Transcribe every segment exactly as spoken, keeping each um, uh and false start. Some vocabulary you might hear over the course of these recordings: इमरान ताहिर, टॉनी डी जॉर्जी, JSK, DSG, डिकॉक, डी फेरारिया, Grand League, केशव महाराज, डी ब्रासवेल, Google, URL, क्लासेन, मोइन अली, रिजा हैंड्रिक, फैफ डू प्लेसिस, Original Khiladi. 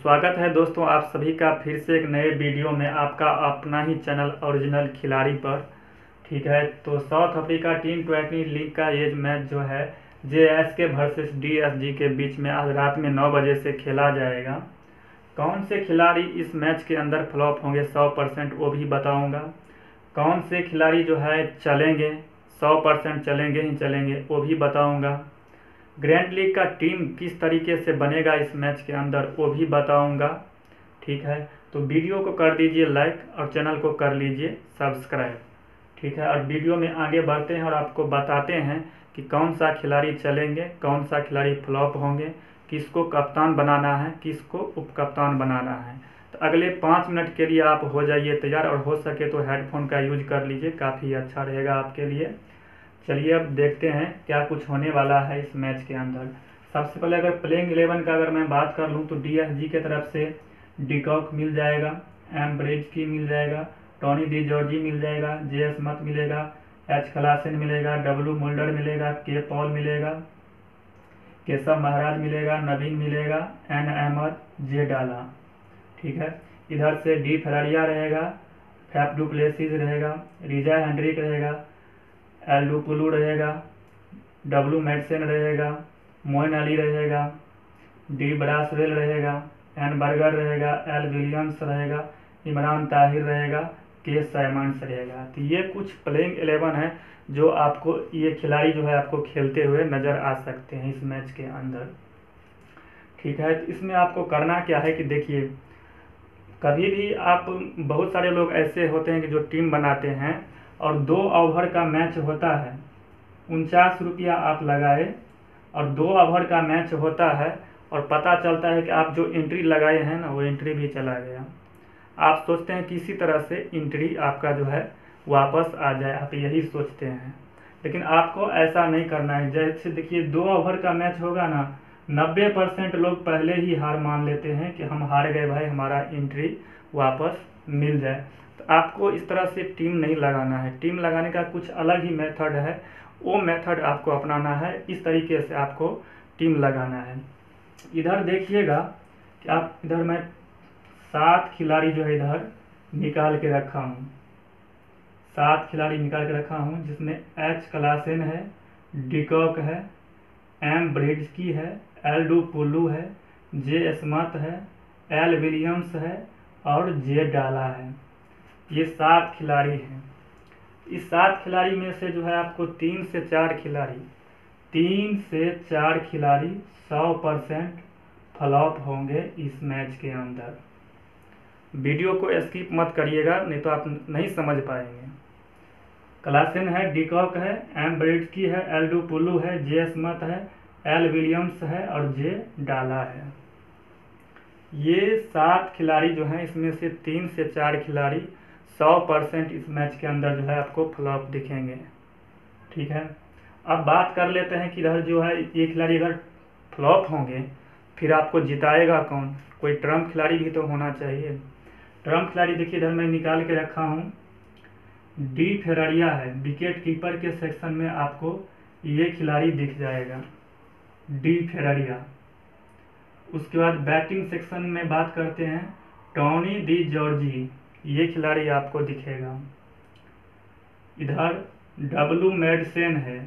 स्वागत है दोस्तों आप सभी का फिर से एक नए वीडियो में आपका अपना ही चैनल ओरिजिनल खिलाड़ी पर। ठीक है, तो South Africa team twenty league का ये मैच जो है J S K versus D S G के बीच में आज रात में नौ बजे से खेला जाएगा। कौन से खिलाड़ी इस मैच के अंदर फ्लॉप होंगे सौ परसेंट, वो भी बताऊँगा। कौन से खिलाड़ी जो है चलेंगे सौ परसेंट, चलेंगे ही चलेंगे, वो भी बताऊँगा। ग्रैंड लीग का टीम किस तरीके से बनेगा इस मैच के अंदर, वो भी बताऊंगा। ठीक है, तो वीडियो को कर दीजिए लाइक और चैनल को कर लीजिए सब्सक्राइब। ठीक है, और वीडियो में आगे बढ़ते हैं और आपको बताते हैं कि कौन सा खिलाड़ी चलेंगे, कौन सा खिलाड़ी फ्लॉप होंगे, किसको कप्तान बनाना है, किसको उपकप्तान बनाना है। तो अगले पाँच मिनट के लिए आप हो जाइए तैयार, और हो सके तो हेडफोन का यूज कर लीजिए, काफ़ी अच्छा रहेगा आपके लिए। चलिए अब देखते हैं क्या कुछ होने वाला है इस मैच के अंदर। सबसे पहले अगर प्लेइंग इलेवन का अगर मैं बात कर लूँ तो डी एस जी के तरफ से डिकॉक मिल जाएगा, एम ब्रेज की मिल जाएगा, टॉनी डी जॉर्जी मिल जाएगा, जे एस मत मिलेगा, एच खलासन मिलेगा, डब्लू मोल्डर मिलेगा, के पॉल मिलेगा, केशव महाराज मिलेगा, नवीन मिलेगा, एन अहमद, जे डाला। ठीक है, इधर से डी फरारिया रहेगा, फैफ डू प्लेसिस रहेगा, रिजा हैंड्रिक रहेगा, एलू पुलू रहेगा, डब्लू मेडसन रहेगा, मोइन अली रहेगा, डी ब्रासवेल रहेगा, एन बर्गर रहेगा, एल विलियम्स रहेगा, इमरान ताहिर रहेगा, के साइमंड्स रहेगा। तो ये कुछ प्लेइंग इलेवन है जो आपको ये खिलाड़ी जो है आपको खेलते हुए नज़र आ सकते हैं इस मैच के अंदर। ठीक है, तो इसमें आपको करना क्या है कि देखिए, कभी भी आप बहुत सारे लोग ऐसे होते हैं कि जो टीम बनाते हैं और दो ओवर का मैच होता है, उनचास रुपया आप लगाए और दो ओवर का मैच होता है, और पता चलता है कि आप जो एंट्री लगाए हैं ना वो एंट्री भी चला गया। आप सोचते हैं किसी तरह से एंट्री आपका जो है वापस आ जाए, आप यही सोचते हैं, लेकिन आपको ऐसा नहीं करना है। जैसे देखिए दो ओवर का मैच होगा ना, नब्बे परसेंट लोग पहले ही हार मान लेते हैं कि हम हार गए भाई, हमारा एंट्री वापस मिल जाए। आपको इस तरह से टीम नहीं लगाना है। टीम लगाने का कुछ अलग ही मेथड है, वो मेथड आपको अपनाना है, इस तरीके से आपको टीम लगाना है। इधर देखिएगा कि आप इधर मैं सात खिलाड़ी जो है इधर निकाल के रखा हूँ, सात खिलाड़ी निकाल के रखा हूँ, जिसमें एच क्लासेन है, डिकॉक है, एम ब्रिड्सकी है, एल डू पुलू है, जे स्मथ है, एल विलियम्स है और जे डाला है। ये सात खिलाड़ी हैं। इस सात खिलाड़ी में से जो है आपको तीन से चार खिलाड़ी तीन से चार खिलाड़ी सौ परसेंट फ्लॉप होंगे इस मैच के अंदर। वीडियो को स्किप मत करिएगा, नहीं तो आप नहीं समझ पाएंगे। क्लासेन है, डिकॉक है, एम ब्रेडकी है, एल डू पुलू है, जे स्मथ है, एल विलियम्स है और जे डाला है। ये सात खिलाड़ी जो हैं इसमें से तीन से चार खिलाड़ी सौ परसेंट इस मैच के अंदर जो है आपको फ्लॉप दिखेंगे। ठीक है, अब बात कर लेते हैं कि इधर जो है ये खिलाड़ी अगर फ्लॉप होंगे फिर आपको जिताएगा कौन। कोई ट्रम्प खिलाड़ी भी तो होना चाहिए। ट्रम्प खिलाड़ी देखिए इधर मैं निकाल के रखा हूँ, डी फेरारिया है, विकेट कीपर के सेक्शन में आपको ये खिलाड़ी दिख जाएगा, डी फेरारिया। उसके बाद बैटिंग सेक्शन में बात करते हैं, टॉनी डी जॉर्जी ये खिलाड़ी आपको दिखेगा। इधर डब्लू मेडसन है,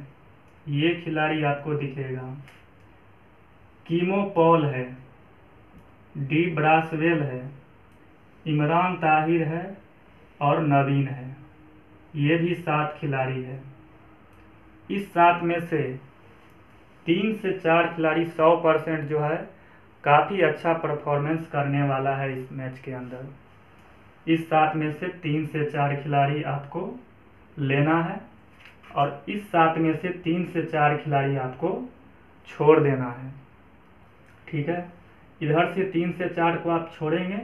ये खिलाड़ी आपको दिखेगा। कीमो पॉल है, डी ब्रासवेल है, इमरान ताहिर है और नवीन है। ये भी सात खिलाड़ी है। इस सात में से तीन से चार खिलाड़ी सौ परसेंट जो है काफ़ी अच्छा परफॉर्मेंस करने वाला है इस मैच के अंदर। इस सात में से तीन से चार खिलाड़ी आपको लेना है और इस सात में से तीन से चार खिलाड़ी आपको छोड़ देना है। ठीक है, इधर से तीन से चार को आप छोड़ेंगे,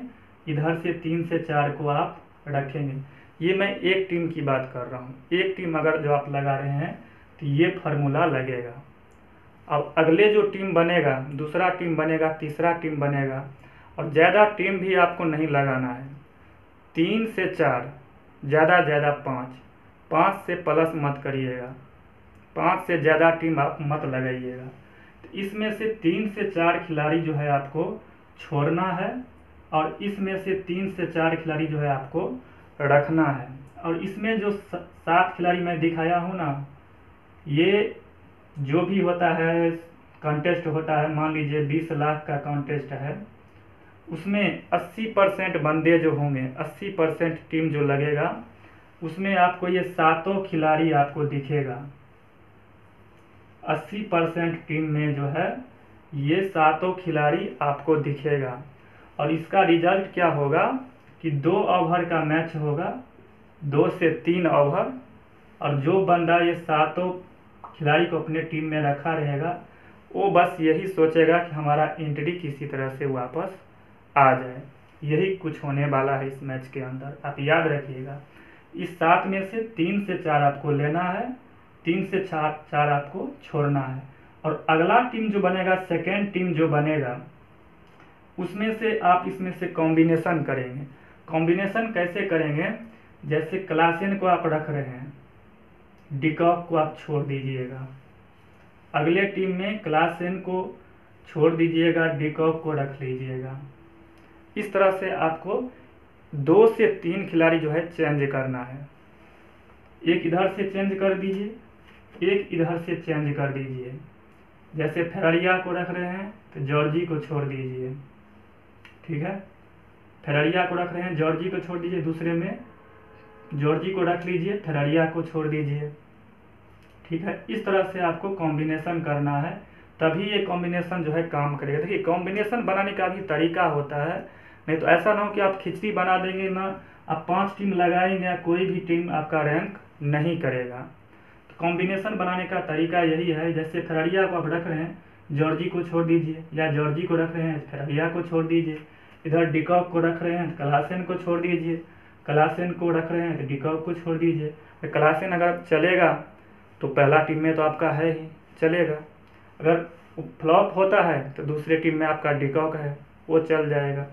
इधर से तीन से चार को आप रखेंगे। ये मैं एक टीम की बात कर रहा हूँ। एक टीम अगर जो आप लगा रहे हैं तो ये फार्मूला लगेगा। अब अगले जो टीम बनेगा, दूसरा टीम बनेगा, तीसरा टीम बनेगा, और ज़्यादा टीम भी आपको नहीं लगाना है। तीन से चार, ज़्यादा ज़्यादा पाँच, पाँच से प्लस मत करिएगा, पाँच से ज़्यादा टीम आप मत लगाइएगा। तो इसमें से तीन से चार खिलाड़ी जो है आपको छोड़ना है और इसमें से तीन से चार खिलाड़ी जो है आपको रखना है। और इसमें जो सात खिलाड़ी मैं दिखाया हूँ ना, ये जो भी होता है कॉन्टेस्ट होता है, मान लीजिए बीस लाख का कॉन्टेस्ट है, उसमें अस्सी परसेंट बंदे जो होंगे, अस्सी परसेंट टीम जो लगेगा, उसमें आपको ये सातों खिलाड़ी आपको दिखेगा। अस्सी परसेंट टीम में जो है ये सातों खिलाड़ी आपको दिखेगा। और इसका रिजल्ट क्या होगा कि दो ओवर का मैच होगा, दो से तीन ओवर, और जो बंदा ये सातों खिलाड़ी को अपने टीम में रखा रहेगा वो बस यही सोचेगा कि हमारा एंट्री किसी तरह से वापस आ जाए। यही कुछ होने वाला है इस मैच के अंदर। आप याद रखिएगा, इस सात में से तीन से चार आपको लेना है, तीन से चार चार आपको छोड़ना है। और अगला टीम जो बनेगा, सेकेंड टीम जो बनेगा, उसमें से आप इसमें से कॉम्बिनेशन करेंगे। कॉम्बिनेशन कैसे करेंगे, जैसे क्लासेन को आप रख रहे हैं, डिकॉक को आप छोड़ दीजिएगा। अगले टीम में क्लासेन को छोड़ दीजिएगा, डिकॉक को रख लीजिएगा। इस तरह से आपको दो से तीन खिलाड़ी जो है चेंज करना है। एक इधर से चेंज कर दीजिए, एक इधर से चेंज कर दीजिए। जैसे फेरारिया को रख रहे हैं तो जॉर्जी को छोड़ दीजिए, ठीक है। फेरारिया को रख रहे हैं, जॉर्जी को छोड़ दीजिए, दूसरे में जॉर्जी को रख लीजिए, फेरारिया को छोड़ दीजिए, ठीक है। इस तरह से आपको कॉम्बिनेशन करना है, तभी ये कॉम्बिनेशन जो है काम करेगा। देखिए, कॉम्बिनेशन बनाने का भी तरीका होता है, नहीं तो ऐसा ना हो कि आप खिचड़ी बना देंगे ना, आप पांच टीम लगाएंगे या कोई भी टीम आपका रैंक नहीं करेगा। तो कॉम्बिनेशन बनाने का तरीका यही है, जैसे फेरारिया को आप रख रहे हैं, जॉर्जी को छोड़ दीजिए, या जॉर्जी को रख रहे हैं, फेरारिया को छोड़ दीजिए। इधर डिकॉक को रख रहे हैं, क्लासेन को छोड़ दीजिए, क्लासेन को रख रहे हैं तो डिकॉक को छोड़ दीजिए। तो क्लासेन अगर चलेगा तो पहला टीम में तो आपका है ही, चलेगा। अगर फ्लॉप होता है तो दूसरे टीम में आपका डिकॉक है, वो चल जाएगा।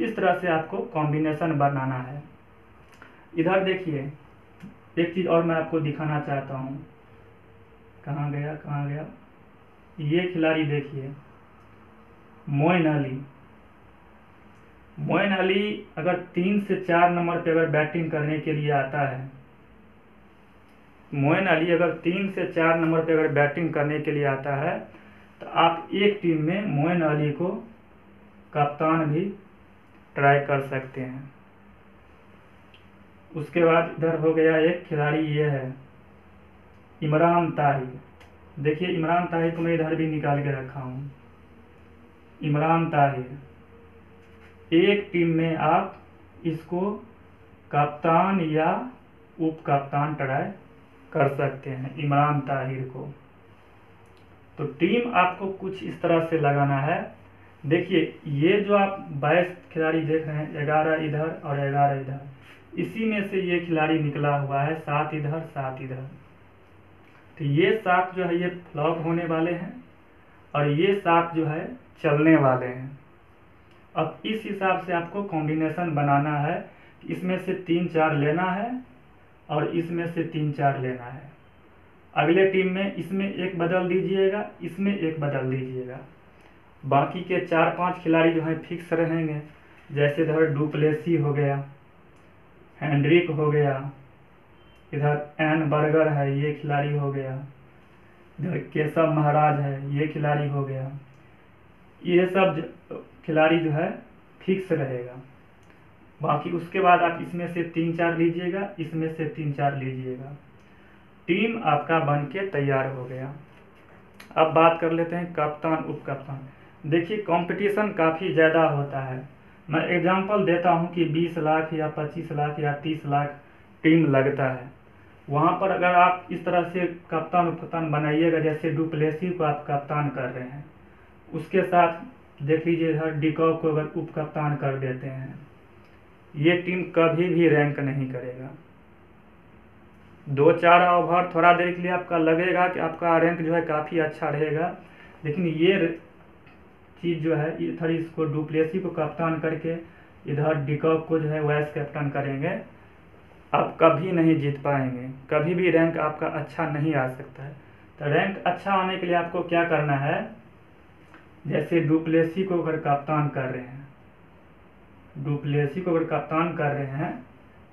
इस तरह से आपको कॉम्बिनेशन बनाना है। इधर देखिए, एक चीज़ और मैं आपको दिखाना चाहता हूँ, कहाँ गया कहाँ गया ये खिलाड़ी देखिए, मोइन अली। मोइन अली अगर तीन से चार नंबर पे अगर बैटिंग करने के लिए आता है, मोइन अली अगर तीन से चार नंबर पे अगर बैटिंग करने के लिए आता है, तो आप एक टीम में मोइन अली को कप्तान भी ट्राई कर सकते हैं। उसके बाद इधर हो गया एक खिलाड़ी, ये है इमरान ताहिर। देखिए, इमरान ताहिर को मैं इधर भी निकाल के रखा हूँ। इमरान ताहिर एक टीम में आप इसको कप्तान या उप कप्तान ट्राई कर सकते हैं, इमरान ताहिर को। तो टीम आपको कुछ इस तरह से लगाना है। देखिए, ये जो आप बाईस खिलाड़ी देख रहे हैं, ग्यारह इधर और ग्यारह इधर, इसी में से ये खिलाड़ी निकला हुआ है, सात इधर सात इधर। तो ये सात जो है ये फ्लॉप होने वाले हैं और ये सात जो है चलने वाले हैं। अब इस हिसाब से आपको कॉम्बिनेशन बनाना है, इसमें से तीन चार लेना है और इसमें से तीन चार लेना है। अगले टीम में इसमें एक बदल दीजिएगा, इसमें एक बदल दीजिएगा। बाकी के चार पांच खिलाड़ी जो हैं फिक्स रहेंगे। जैसे इधर डुप्लेसी हो गया, हैंड्रिक हो गया, इधर एन बर्गर है, ये खिलाड़ी हो गया, इधर केशव महाराज है, ये खिलाड़ी हो गया। ये सब खिलाड़ी जो है फिक्स रहेगा। बाकी उसके बाद आप इसमें से तीन चार लीजिएगा, इसमें से तीन चार लीजिएगा। टीम आपका बन के तैयार हो गया। अब बात कर लेते हैं कप्तान उप कप्तान। देखिए, कंपटीशन काफ़ी ज़्यादा होता है। मैं एग्जांपल देता हूं कि बीस लाख या पच्चीस लाख या तीस लाख टीम लगता है। वहां पर अगर आप इस तरह से कप्तान उप कप्तान बनाइएगा, जैसे डुप्लेसी को आप कप्तान कर रहे हैं, उसके साथ देख लीजिए इधर डिकॉक को अगर उप कप्तान कर देते हैं, ये टीम कभी भी रैंक नहीं करेगा। दो चार ओवर थोड़ा देर के लिए आपका लगेगा कि आपका रैंक जो है काफ़ी अच्छा रहेगा, लेकिन ये चीज़ जो है इधर इसको डुप्लेसी को कप्तान करके इधर डिकॉक को जो है वाइस कैप्टन करेंगे, आप कभी नहीं जीत पाएंगे, कभी भी रैंक आपका अच्छा नहीं आ सकता है। तो रैंक अच्छा आने के लिए आपको क्या करना है, जैसे डुप्लेसी को अगर कप्तान कर रहे हैं, डुप्लेसी को अगर कप्तान कर रहे हैं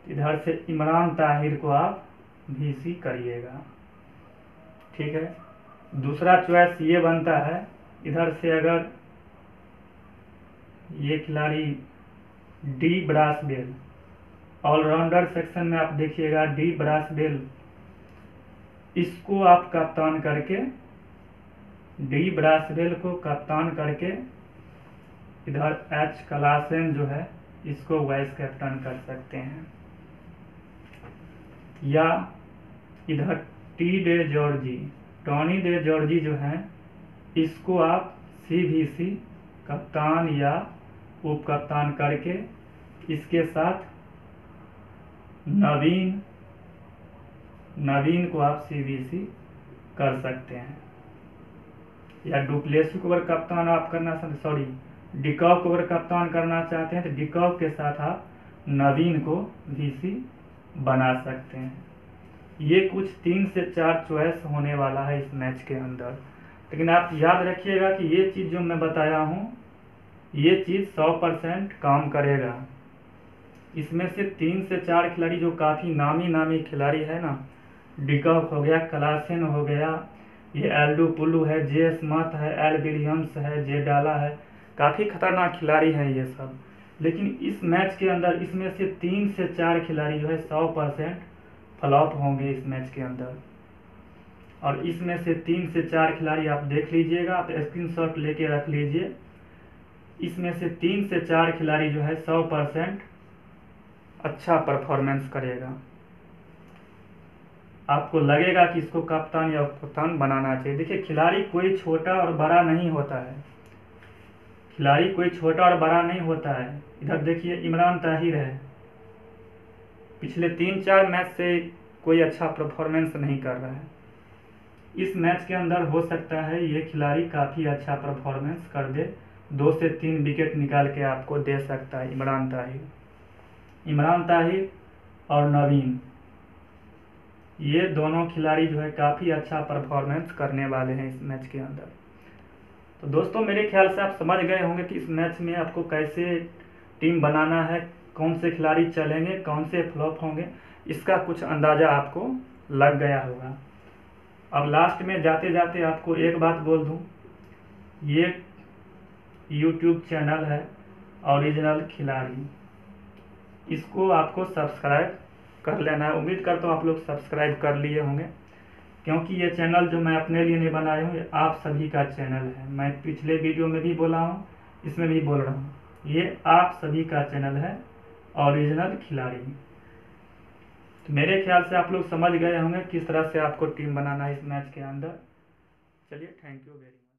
तो इधर से इमरान ताहिर को आप वीसी करिएगा, ठीक है। दूसरा चॉइस ये बनता है, इधर से अगर ये खिलाड़ी डी ब्रासबेल, ऑलराउंडर सेक्शन में आप देखिएगा डी ब्रासबेल, इसको आप कप्तान करके, डी ब्रासबेल को कप्तान करके इधर एच क्लासेन जो है इसको वाइस कैप्टन कर सकते हैं, या इधर T de Zorzi, Tony de Zorzi जो है इसको आप सी भी सी कप्तान या उप कप्तान करके इसके साथ नवीन नवीन को आप सी भी सी कर सकते हैं, या डुप्लेसी को अगर कप्तान आप करना सॉरी डिकॉक को अगर कप्तान करना चाहते हैं तो डिकॉक के साथ आप नवीन को भी सी बना सकते हैं। ये कुछ तीन से चार चॉइस होने वाला है इस मैच के अंदर, लेकिन आप याद रखिएगा कि ये चीज़ जो मैं बताया हूँ ये चीज़ सौ परसेंट काम करेगा। इसमें से तीन से चार खिलाड़ी जो काफ़ी नामी नामी खिलाड़ी है ना, डिकॉक हो गया, क्लासेन हो गया, ये एल्डू पुल्लू है, जे स्मथ है, एल विलियम्स है, जे डाला है, काफ़ी खतरनाक खिलाड़ी हैं ये सब, लेकिन इस मैच के अंदर इसमें से तीन से चार खिलाड़ी जो है सौ परसेंट फ्लॉप होंगे इस मैच के अंदर। और इसमें से तीन से चार खिलाड़ी आप देख लीजिएगा, आप स्क्रीनशॉट लेके रख लीजिए, इसमें से तीन से चार खिलाड़ी जो है सौ परसेंट अच्छा परफॉर्मेंस करेगा। आपको लगेगा कि इसको कप्तान या कप्तान बनाना चाहिए। देखिए खिलाड़ी कोई छोटा और बड़ा नहीं होता है, खिलाड़ी कोई छोटा और बड़ा नहीं होता है। इधर देखिए इमरान ताहिर है, पिछले तीन चार मैच से कोई अच्छा परफॉर्मेंस नहीं कर रहा है, इस मैच के अंदर हो सकता है ये खिलाड़ी काफ़ी अच्छा परफॉर्मेंस कर दे, दो से तीन विकेट निकाल के आपको दे सकता है इमरान ताहिर। इमरान ताहिर और नवीन ये दोनों खिलाड़ी जो है काफ़ी अच्छा परफॉर्मेंस करने वाले हैं इस मैच के अंदर। तो दोस्तों मेरे ख्याल से आप समझ गए होंगे कि इस मैच में आपको कैसे टीम बनाना है, कौन से खिलाड़ी चलेंगे, कौन से फ्लॉप होंगे, इसका कुछ अंदाज़ा आपको लग गया होगा। अब लास्ट में जाते जाते आपको एक बात बोल दूं, ये यूट्यूब चैनल है ओरिजिनल खिलाड़ी, इसको आपको सब्सक्राइब कर लेना है। उम्मीद करता हूँ आप लोग सब्सक्राइब कर लिए होंगे, क्योंकि ये चैनल जो मैं अपने लिए नहीं बनाया हूँ, ये आप सभी का चैनल है। मैं पिछले वीडियो में भी बोला हूँ, इसमें भी बोल रहा हूँ, ये आप सभी का चैनल है ओरिजिनल खिलाड़ी। तो मेरे ख्याल से आप लोग समझ गए होंगे किस तरह से आपको टीम बनाना है इस मैच के अंदर। चलिए, थैंक यू वेरी मच।